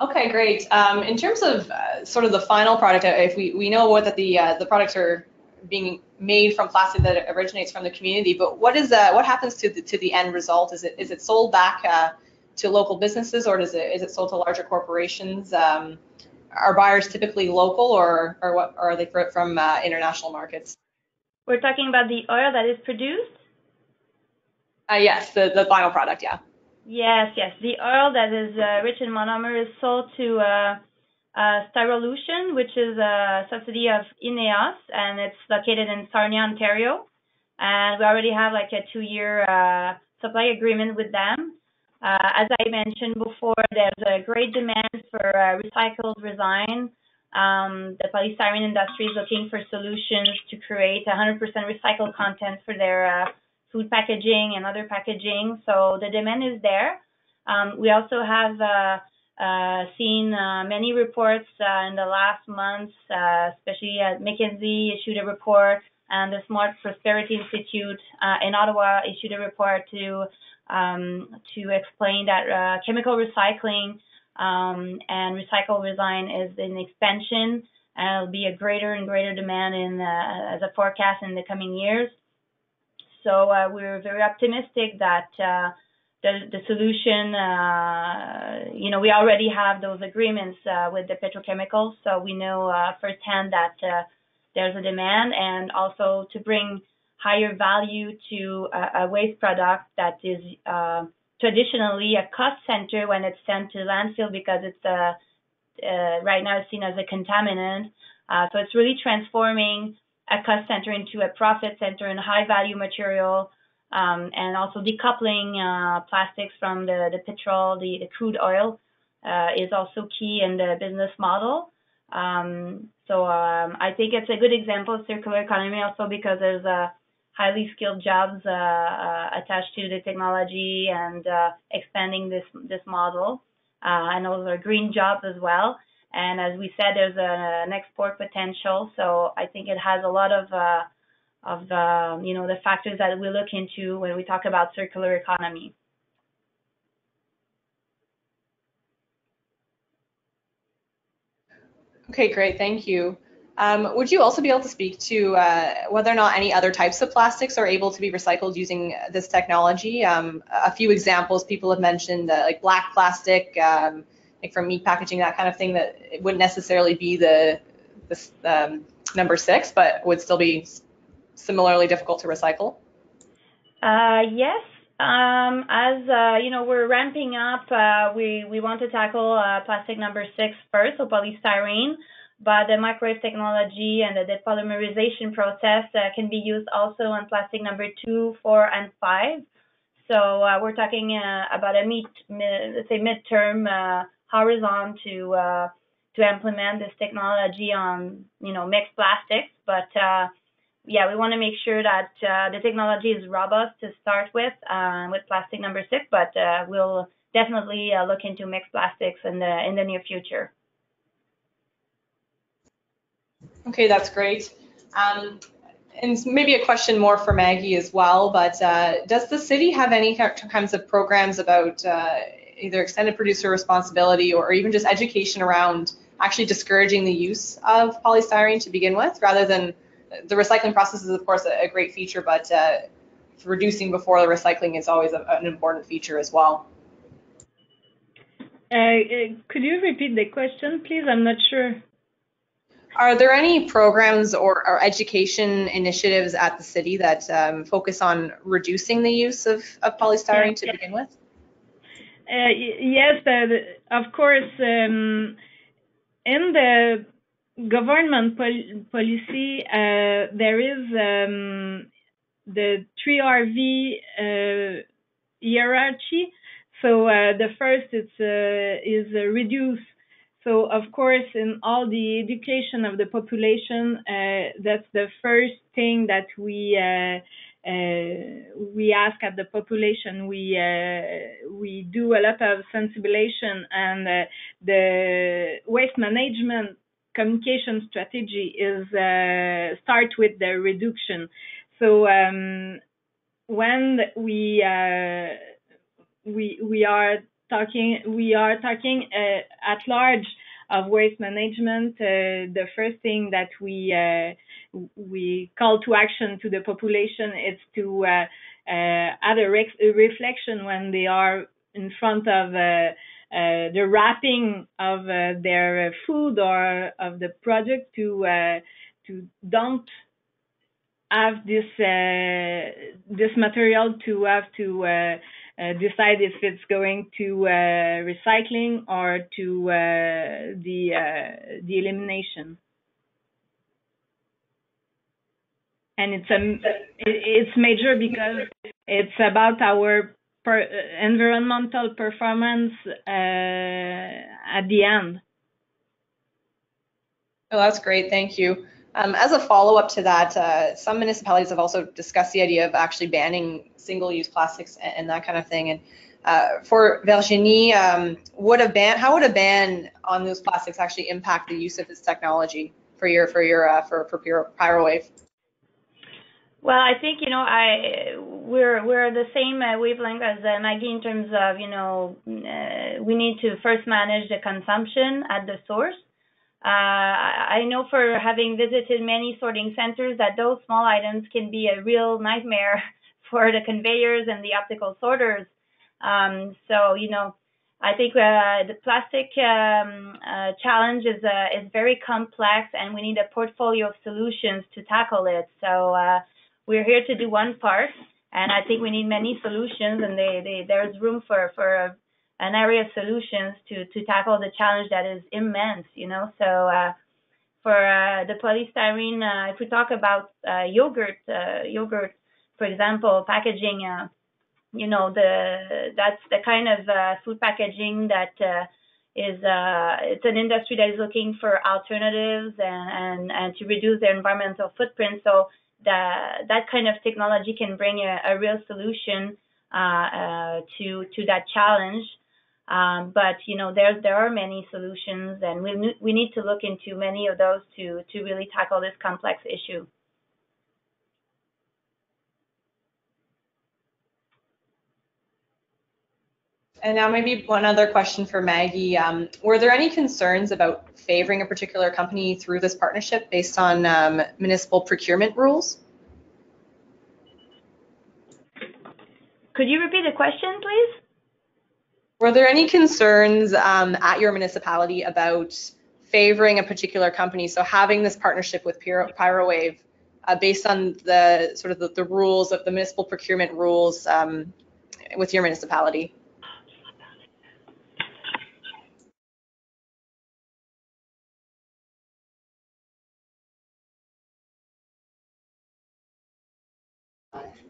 Okay, great. Um, in terms of uh, sort of the final product, if we, we know what that the uh, the products are being made from plastic that originates from the community, but what is that? What happens to the to the end result? Is it is it sold back uh, to local businesses, or does it is it sold to larger corporations? Um, are buyers typically local, or or what or are they from uh, international markets? We're talking about the oil that is produced. Uh, yes, the the final product. Yeah. Yes, yes. The oil that is uh, rich in monomer is sold to uh, uh, Styrolution, which is a subsidiary of Ineos, and it's located in Sarnia, Ontario. And we already have like a two-year uh, supply agreement with them. Uh, as I mentioned before, there's a great demand for uh, recycled resin. Um, the polystyrene industry is looking for solutions to create one hundred percent recycled content for their uh, food packaging and other packaging, so the demand is there. Um, we also have uh, uh, seen uh, many reports uh, in the last months, uh, especially at McKinsey issued a report, and the Smart Prosperity Institute uh, in Ottawa issued a report to um, to explain that uh, chemical recycling um, and recycled resin is in expansion, and it'll be a greater and greater demand in uh, as a forecast in the coming years. So uh, we're very optimistic that uh, the, the solution, uh, you know, we already have those agreements uh, with the petrochemicals. So we know uh, firsthand that uh, there's a demand, and also to bring higher value to a, a waste product that is uh, traditionally a cost center when it's sent to landfill, because it's uh, uh, right now it's seen as a contaminant. Uh, so it's really transforming a cost center into a profit center in high-value material, um, and also decoupling uh, plastics from the, the petrol, the, the crude oil uh, is also key in the business model. Um, so um, I think it's a good example of circular economy also, because there's uh, highly skilled jobs uh, uh, attached to the technology, and uh, expanding this, this model. Uh, and those are green jobs as well. And as we said, there's a, an export potential. So I think it has a lot of, uh, of uh, you know, the factors that we look into when we talk about circular economy. Okay, great, thank you. Um, would you also be able to speak to uh, whether or not any other types of plastics are able to be recycled using this technology? Um, a few examples people have mentioned, uh, like black plastic, um, like from meat packaging, that kind of thing, that it wouldn't necessarily be the, the um, number six, but would still be similarly difficult to recycle? Uh, yes. Um, as uh, you know, we're ramping up. Uh, we we want to tackle uh, plastic number six first, so polystyrene. But the microwave technology and the depolymerization process uh, can be used also on plastic number two, four, and five. So uh, we're talking uh, about a mid, mid, let's say midterm uh, horizon to uh, to implement this technology on you know mixed plastics, but. Uh, Yeah, we want to make sure that uh, the technology is robust to start with, uh, with plastic number six, but uh, we'll definitely uh, look into mixed plastics in the, in the near future. Okay, that's great. Um, and maybe a question more for Maggie as well, but uh, does the city have any kinds of programs about uh, either extended producer responsibility or even just education around actually discouraging the use of polystyrene to begin with, rather than the recycling process is, of course, a great feature, but uh, reducing before the recycling is always a, an important feature as well. Uh, could you repeat the question, please? I'm not sure. Are there any programs or, or education initiatives at the city that um, focus on reducing the use of, of polystyrene yes, to yes. begin with? Uh, yes, uh, of course. Um, in the government pol policy, uh, there is um, the three R V uh, hierarchy. So uh, the first it's, uh, is uh, reduce. So of course, in all the education of the population, uh, that's the first thing that we uh, uh, we ask at the population. We uh, we do a lot of sensibilization and uh, the waste management. Communication strategy is uh, start with the reduction. So um, when we uh, we we are talking we are talking uh, at large of waste management, uh, the first thing that we uh, we call to action to the population is to uh, uh, add a, re a reflection when they are in front of. Uh, Uh, the wrapping of uh, their food or of the product to uh, to don't have this uh, this material to have to uh, uh, decide if it's going to uh, recycling or to uh, the uh, the elimination. And it's a it's major because it's about our. Per, uh, environmental performance uh, at the end. Oh, that's great, thank you. Um, as a follow-up to that, uh, some municipalities have also discussed the idea of actually banning single-use plastics and, and that kind of thing. And uh, for Virginie, um, would a ban? How would a ban on those plastics actually impact the use of this technology for your for your uh, for for Pyrowave? Well, I think you know I we're we're the same wavelength as uh, Maggie in terms of you know uh, we need to first manage the consumption at the source. Uh, I know for having visited many sorting centers that those small items can be a real nightmare for the conveyors and the optical sorters. Um, so you know I think uh, the plastic um, uh, challenge is uh, is very complex, and we need a portfolio of solutions to tackle it. So. Uh, We're here to do one part, and I think we need many solutions, and they, they, there's room for, for an area of solutions to, to tackle the challenge that is immense, you know. So uh, for uh, the polystyrene, uh, if we talk about uh, yogurt, uh, yogurt, for example, packaging, uh, you know, the that's the kind of uh, food packaging that uh, is uh, it's an industry that is looking for alternatives and, and, and to reduce their environmental footprint. So that that kind of technology can bring a, a real solution uh, uh, to to that challenge. Um, but, you know, there, there are many solutions, and we, we need to look into many of those to, to really tackle this complex issue. And now maybe one other question for Maggie. Um, were there any concerns about favoring a particular company through this partnership based on um, municipal procurement rules? Could you repeat the question, please? Were there any concerns um, at your municipality about favoring a particular company? So having this partnership with Pyro Pyrowave uh, based on the sort of the, the rules of the municipal procurement rules um, with your municipality?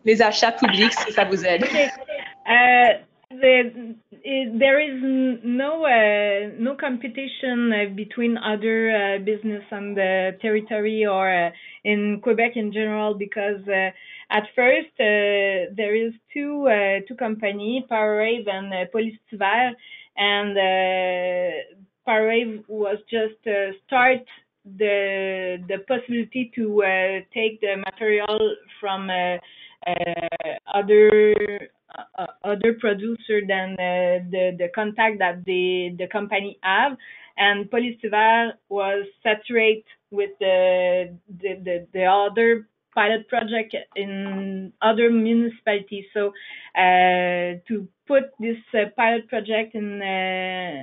Les achats publics, si ça vous aide. Okay. Uh, the, it, there is no uh, no competition uh, between other uh, business on the territory or uh, in Quebec in general, because uh, at first uh, there is two uh, two companies, Pyrowave and uh, Polystyvert, and uh, Pyrowave was just uh, start. The the possibility to uh, take the material from uh, uh, other uh, other producer than uh, the the contact that the the company have, and Polystyvert was saturated with the, the the the other pilot project in other municipalities. So uh, to put this uh, pilot project in. Uh,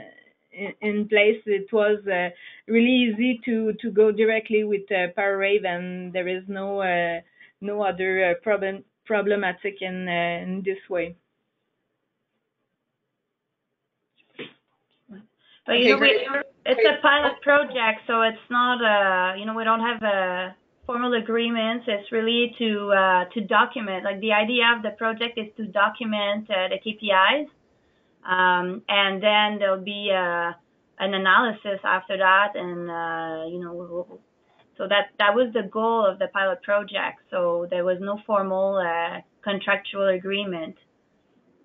in place, it was uh, really easy to to go directly with uh, Pyrowave, and there is no uh, no other uh, problem problematic in uh, in this way. But okay, you know, we, it's a pilot project, so it's not uh you know we don't have a formal agreements. It's really to uh, to document. Like, the idea of the project is to document uh, the K P Is. Um, and then there'll be uh, an analysis after that, and uh, you know, so that that was the goal of the pilot project. So there was no formal uh, contractual agreement,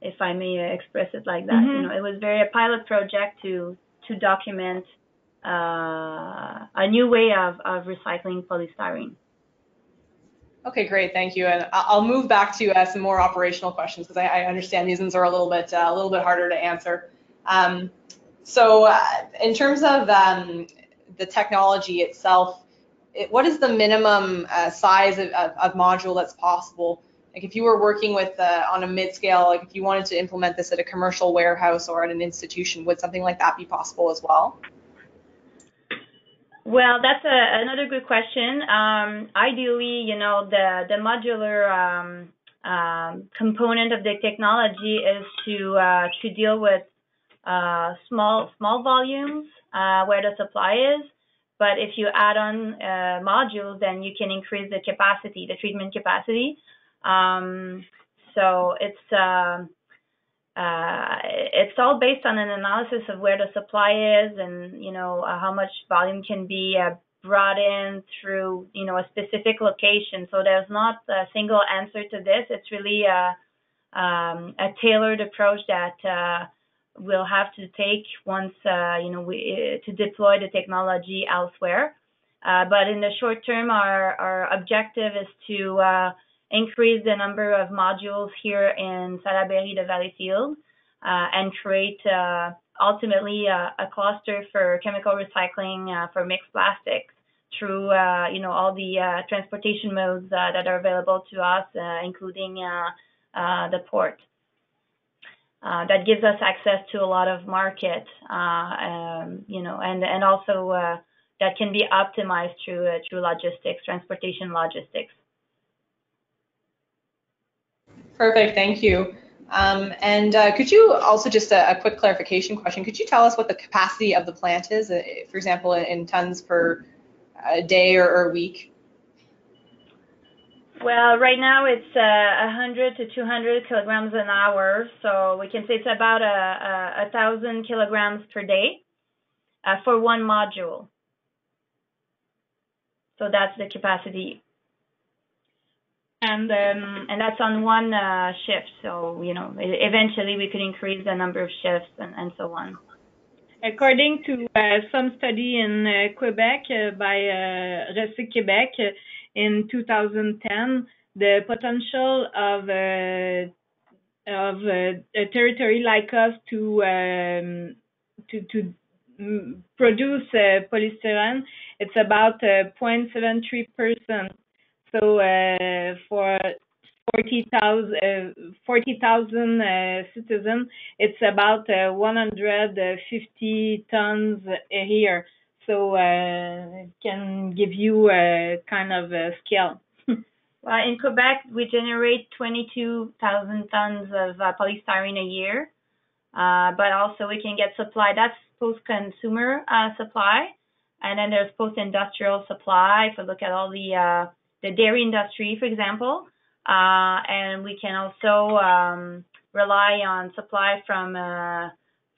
if I may express it like that. Mm-hmm. You know, it was very a pilot project to to document uh, a new way of of recycling polystyrene. Okay, great, thank you. And I'll move back to uh, some more operational questions, because I, I understand these ones are a little bit uh, a little bit harder to answer. Um, so, uh, in terms of um, the technology itself, it, what is the minimum uh, size of, of, of module that's possible? Like, if you were working with uh, on a mid-scale, like if you wanted to implement this at a commercial warehouse or at an institution, would something like that be possible as well? Well, that's a, another good question. Um, ideally, you know, the, the modular um, um, component of the technology is to uh, to deal with uh, small small volumes uh, where the supply is. But if you add on uh, modules, then you can increase the capacity, the treatment capacity. Um, so it's uh, Uh, it's all based on an analysis of where the supply is, and you know uh, how much volume can be uh, brought in through you know a specific location. So there's not a single answer to this. It's really a, um, a tailored approach that uh, we'll have to take once uh, you know we, uh, to deploy the technology elsewhere. Uh, but in the short term, our our objective is to uh, increase the number of modules here in Salaberry-de-Valleyfield uh, and create uh, ultimately a, a cluster for chemical recycling uh, for mixed plastics through uh, you know all the uh, transportation modes uh, that are available to us, uh, including uh, uh, the port. Uh, that gives us access to a lot of market, uh, um, you know, and and also uh, that can be optimized through uh, through logistics, transportation logistics. Perfect, thank you. Um, and uh, could you also, just a, a quick clarification question, could you tell us what the capacity of the plant is, uh, for example, in, in tons per uh, day or, or week? Well, right now it's uh, one hundred to two hundred kilograms an hour, so we can say it's about a, a, a thousand kilograms per day uh, for one module. So that's the capacity. And um, and that's on one uh, shift. So, you know, eventually we could increase the number of shifts and, and so on. According to uh, some study in uh, Quebec uh, by uh, RACI-Québec uh, in two thousand ten, the potential of uh, of uh, a territory like us to um, to to produce uh, polystyrene, it's about uh, zero point seven three percent. So uh, for forty thousand uh, citizens, it's about uh, one hundred fifty tons a year. So uh, it can give you a kind of a scale. Well, in Quebec, we generate twenty-two thousand tons of uh, polystyrene a year, uh, but also we can get supply. That's post-consumer uh, supply, and then there's post-industrial supply. If we look at all the uh, the dairy industry, for example, uh, and we can also um, rely on supply from uh,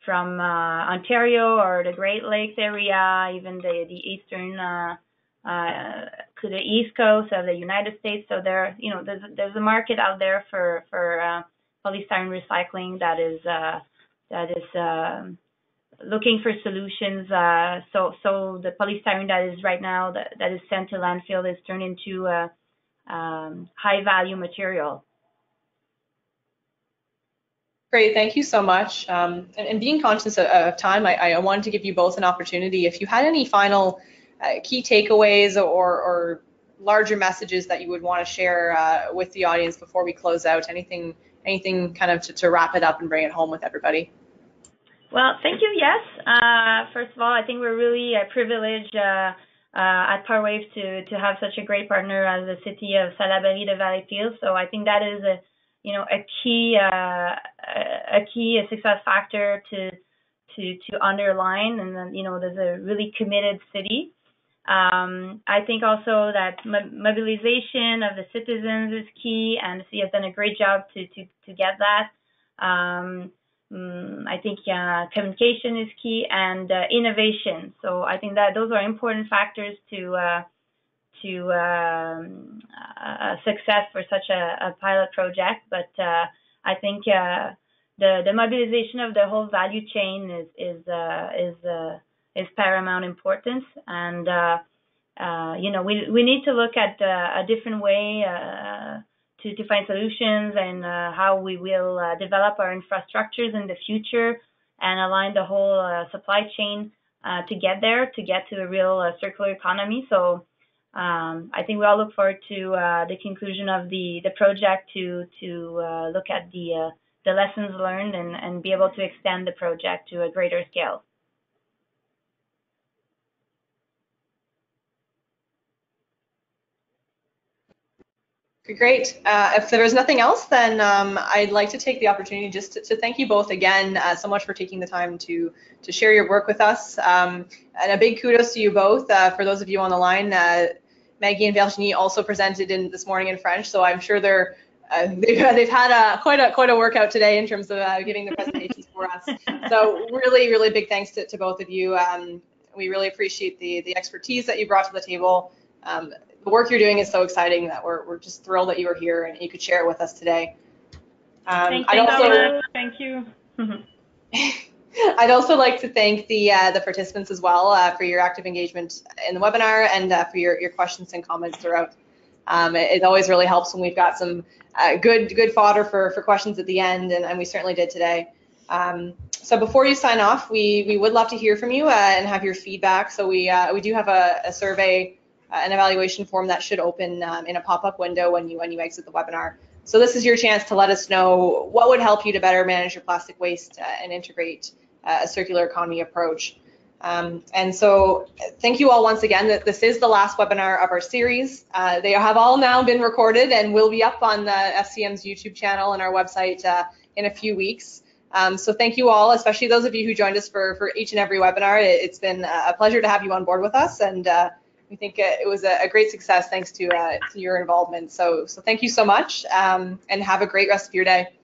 from uh, Ontario or the Great Lakes area, even the the eastern uh, uh, to the east coast of the United States. So there, you know, there's there's a market out there for for uh, polystyrene recycling that is uh, that is uh, looking for solutions. Uh, so so the polystyrene that is right now that that is sent to landfill is turned into a um, high value material. Great, thank you so much. Um, and, and being conscious of, of time, I, I wanted to give you both an opportunity. If you had any final Uh, key takeaways or, or larger messages that you would want to share uh, with the audience before we close out, anything anything kind of to, to wrap it up and bring it home with everybody? Well, thank you, yes. Uh, first of all, I think we're really uh, privileged uh, uh, at Pyrowave to, to have such a great partner as the city of Salaberry-de-Valleyfield. So I think that is a, you know, a key, uh, a key success factor to, to, to underline, and then, you know, there's a really committed city. Um, I think also that mobilization of the citizens is key, and the city has done a great job to, to, to get that. Um, I think uh, communication is key, and uh, innovation. So I think that those are important factors to uh, to um, uh, success for such a, a pilot project. But uh, I think uh, the the mobilization of the whole value chain is is uh, is uh, is paramount importance, and uh, uh, you know, we we need to look at uh, a different way uh, to, to find solutions, and uh, how we will uh, develop our infrastructures in the future and align the whole uh, supply chain uh, to get there, to get to a real uh, circular economy. So um, I think we all look forward to uh, the conclusion of the the project to to uh, look at the uh, the lessons learned and, and be able to extend the project to a greater scale. Great. Uh, if there is nothing else, then um, I'd like to take the opportunity just to, to thank you both again uh, so much for taking the time to to share your work with us. Um, and a big kudos to you both. Uh, for those of you on the line, uh, Maggie and Virginie also presented in this morning in French, so I'm sure they're uh, they've, they've had a, quite a quite a workout today in terms of uh, giving the presentations for us. So really, really big thanks to, to both of you. Um, we really appreciate the the expertise that you brought to the table. Um, The work you're doing is so exciting that we're, we're just thrilled that you were here and you could share it with us today. Um, thank, I'd also, thank you. I'd also like to thank the, uh, the participants as well uh, for your active engagement in the webinar, and uh, for your, your questions and comments throughout. Um, it, it always really helps when we've got some uh, good, good fodder for, for questions at the end, and, and we certainly did today. Um, so before you sign off, we, we would love to hear from you uh, and have your feedback. So we, uh, we do have a, a survey, an evaluation form that should open um, in a pop-up window when you when you exit the webinar. So this is your chance to let us know what would help you to better manage your plastic waste uh, and integrate uh, a circular economy approach. Um, and so thank you all once again. That this is the last webinar of our series. Uh, they have all now been recorded and will be up on the F C M's YouTube channel and our website uh, in a few weeks. Um, so thank you all, especially those of you who joined us for, for each and every webinar. It, it's been a pleasure to have you on board with us, and uh, we think it was a great success thanks to, uh, to your involvement. So, so thank you so much, um, and have a great rest of your day.